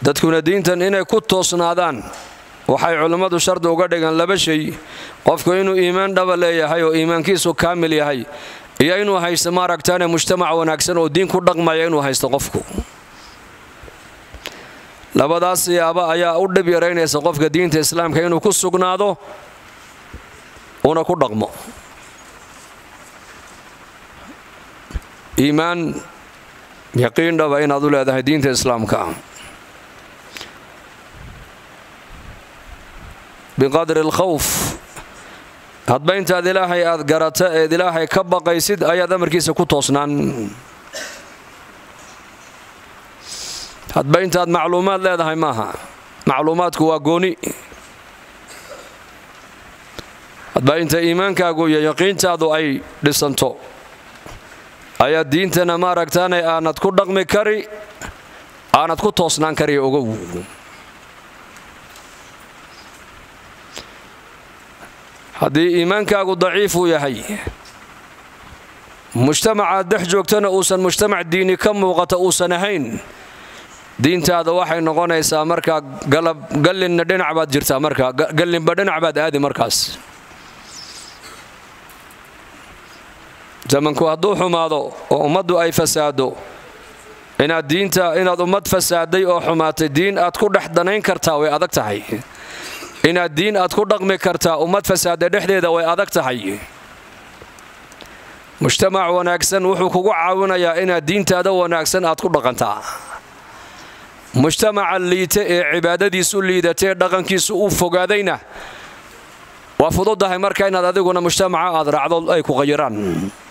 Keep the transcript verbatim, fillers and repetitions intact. dadkuna diintan inay ku toosnaadaan waxay culimadu shard uga dhigan laba shay qofku inuu iimaan dhab leeyahay oo iimaankiisu kaamil yahay iyo inuu haysto maaragtaan mujtamac wanaagsan oo diin ku dhaqmaya inuu haysto qofku labadaas siyaabo ayaa u dhib yareynaysa qofka diinta islaamka inuu ku sugnaado una ku dhaqmo iimaan yaqiin dhab ay inaad u leedahay diinta islaamka بقدر الخوف هاد بين تاد إلهي أذكرت إلهي كبا قيسد أي ذمر كيس كتوصنان هاد بين تاد معلومات لا ذهي ماها معلومات كواجوني هاد بين تا إيمان كاجو يقين تادو أي لسنتو أي الدين تنمارك تاني أنا تكون رقم كري أنا تكون توصنان كري أوجو haddii iimaankaagu daciif uu yahay mujtamaca dhex joogtana uusan mujtamac diini ka muuqata uusan ahayn diintaada waxay noqonaysaa marka galab gallinna dhinac baad jirtaa marka gallinba dhinac baad aadi markaas zamanku hadduu xumaado oo ummaddu ay fasaado inaad diinta inaad ummad fasaaday oo xumaatay diin aad ku dhex danayn kartaa way adag tahay إن الدين أتكون رقم كرتا وما تفسد الدحدة وأذاك تحيي مجتمع وناكسن وحقوق عونا يا إن الدين تدا وناكسن أتكون رقم تا مجتمع اللي عبادة دي سولي دتير رقم كيسو فقادينا وفضل ده مركينا ده دقنا مجتمع أذرع ضل أيكو غيران